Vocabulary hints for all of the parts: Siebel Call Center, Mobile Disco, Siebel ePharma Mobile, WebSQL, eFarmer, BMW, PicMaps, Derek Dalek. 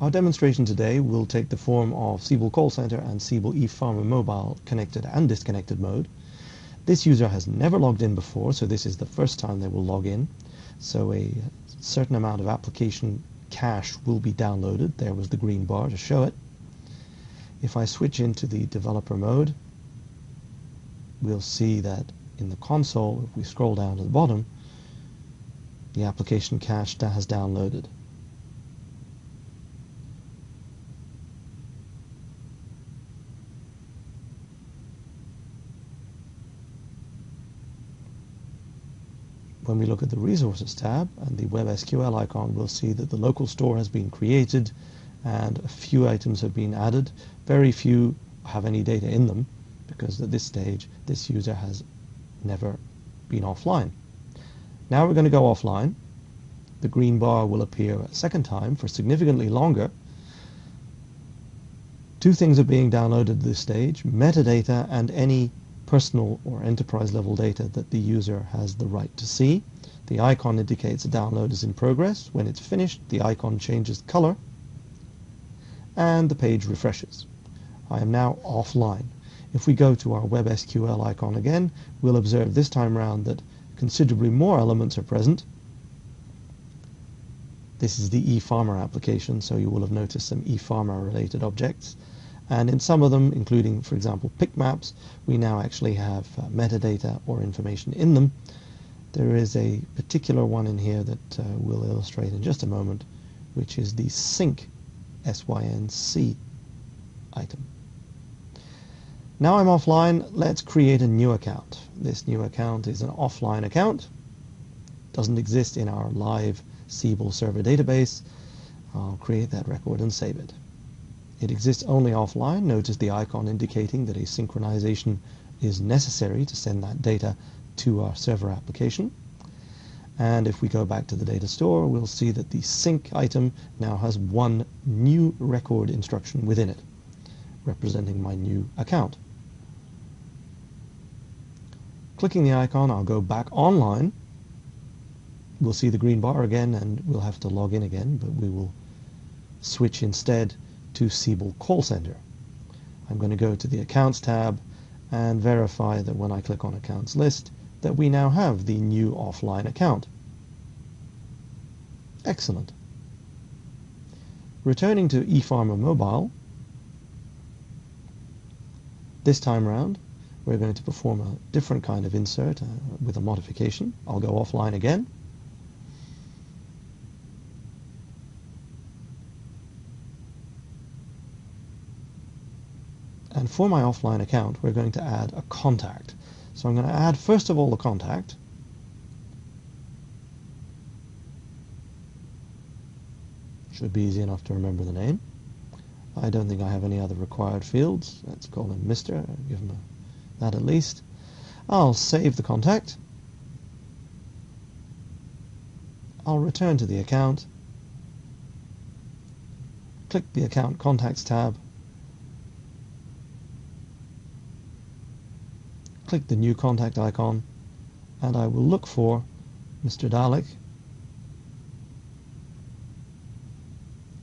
Our demonstration today will take the form of Siebel Call Center and Siebel ePharma Mobile connected and disconnected mode. This user has never logged in before, so this is the first time they will log in. So a certain amount of application cache will be downloaded. There was the green bar to show it. If I switch into the developer mode, we'll see that in the console, if we scroll down to the bottom, the application cache has downloaded. When we look at the Resources tab and the WebSQL icon, we'll see that the local store has been created and a few items have been added. Very few have any data in them because at this stage, this user has never been offline. Now we're going to go offline. The green bar will appear a second time for significantly longer. Two things are being downloaded at this stage, metadata and any personal or enterprise level data that the user has the right to see. The icon indicates a download is in progress. When it's finished, the icon changes color and the page refreshes. I am now offline. If we go to our WebSQL icon again, we'll observe this time around that considerably more elements are present. This is the eFarmer application, so you will have noticed some eFarmer related objects. And in some of them, including, for example, PicMaps, we now actually have metadata or information in them. There is a particular one in here that we'll illustrate in just a moment, which is the sync, S-Y-N-C item. Now I'm offline. Let's create a new account. This new account is an offline account. Doesn't exist in our live Siebel server database. I'll create that record and save it. It exists only offline. Notice the icon indicating that a synchronization is necessary to send that data to our server application. And if we go back to the data store, we'll see that the sync item now has one new record instruction within it, representing my new account. Clicking the icon, I'll go back online. We'll see the green bar again, and we'll have to log in again, but we will switch instead to Siebel Call Center. I'm going to go to the Accounts tab and verify that when I click on Accounts List that we now have the new offline account. Excellent. Returning to eFarmer Mobile, this time around we're going to perform a different kind of insert with a modification. I'll go offline again. And for my offline account, we're going to add a contact. So I'm going to add, first of all, the contact. Should be easy enough to remember the name. I don't think I have any other required fields. Let's call him Mr. Give him that at least. I'll save the contact. I'll return to the account. Click the Account Contacts tab. Click the new contact icon, and I will look for Mr. Dalek,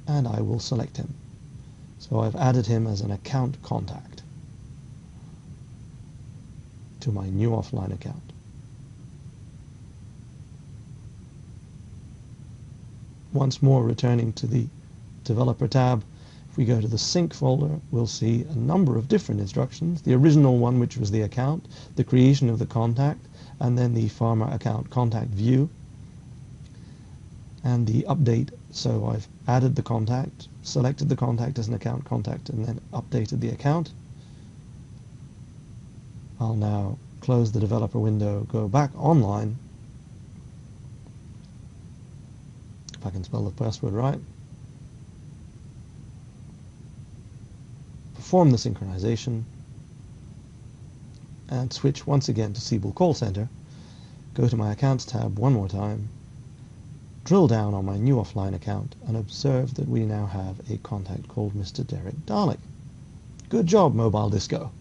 and I will select him. So I've added him as an account contact to my new offline account. Once more, returning to the developer tab, if we go to the sync folder, we'll see a number of different instructions. The original one, which was the account, the creation of the contact, and then the eFarmer account contact view, and the update. So I've added the contact, selected the contact as an account contact, and then updated the account. I'll now close the developer window, go back online. If I can spell the password right. Perform the synchronization and switch once again to Siebel Call Center. Go to my Accounts tab one more time, drill down on my new offline account, and observe that we now have a contact called Mr. Derek Dalek. Good job, Mobile Disco!